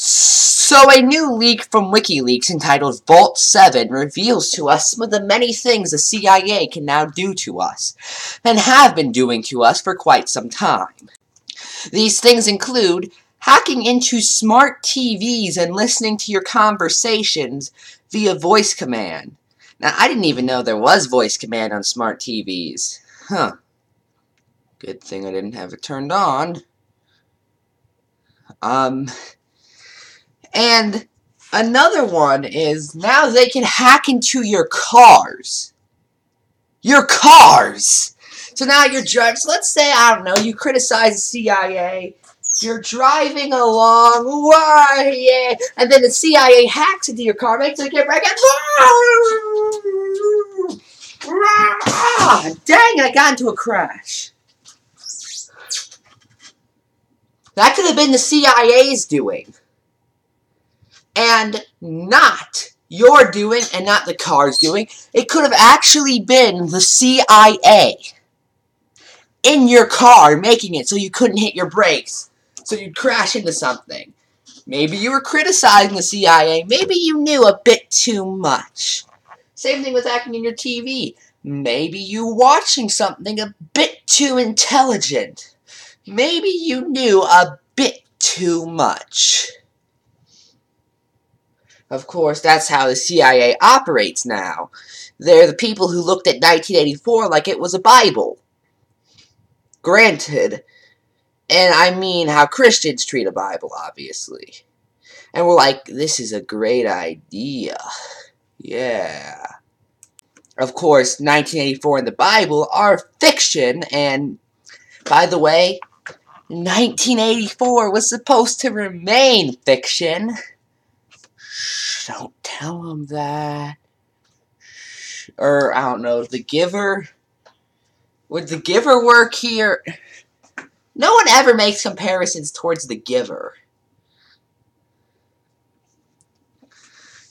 So a new leak from WikiLeaks entitled Vault 7 reveals to us some of the many things the CIA can now do to us, and have been doing to us for quite some time. These things include hacking into smart TVs and listening to your conversations via voice command. Now, I didn't even know there was voice command on smart TVs. Huh. Good thing I didn't have it turned on. And another one is now they can hack into your cars. Your cars! So now you're driving. So let's say, I don't know, you criticize the CIA. You're driving along. Why? Yeah. And then the CIA hacks into your car, makes it get back. Ah, dang, I got into a crash. That could have been the CIA's doing. And not your doing and not the car's doing. It could have actually been the CIA in your car making it so you couldn't hit your brakes. So you'd crash into something. Maybe you were criticizing the CIA. Maybe you knew a bit too much. Same thing with acting in your TV. Maybe you were watching something a bit too intelligent. Maybe you knew a bit too much. Of course, that's how the CIA operates now. They're the people who looked at 1984 like it was a Bible. Granted, and I mean how Christians treat a Bible, obviously. And we're like, this is a great idea. Yeah. Of course, 1984 and the Bible are fiction, and by the way, 1984 was supposed to remain fiction. Don't tell them that. Or, I don't know, The Giver? Would The Giver work here? No one ever makes comparisons towards The Giver.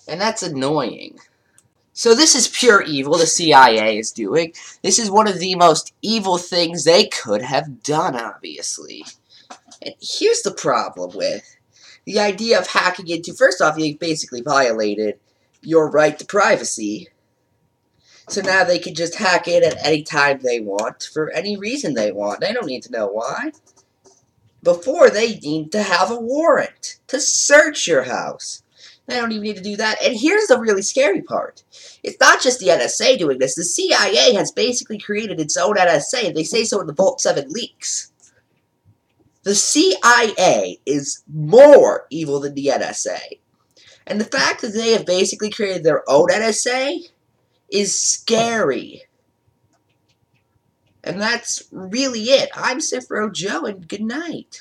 And that's annoying. So this is pure evil the CIA is doing. This is one of the most evil things they could have done, obviously. And here's the problem with the idea of hacking into. First off, you basically violated your right to privacy. So now they can just hack in at any time they want, for any reason they want. They don't need to know why. Before, they need to have a warrant to search your house. They don't even need to do that. And here's the really scary part. It's not just the NSA doing this. The CIA has basically created its own NSA. They say so in the Vault 7 leaks. The CIA is more evil than the NSA. And the fact that they have basically created their own NSA is scary. And that's really it. I'm Ephrom Josine, and good night.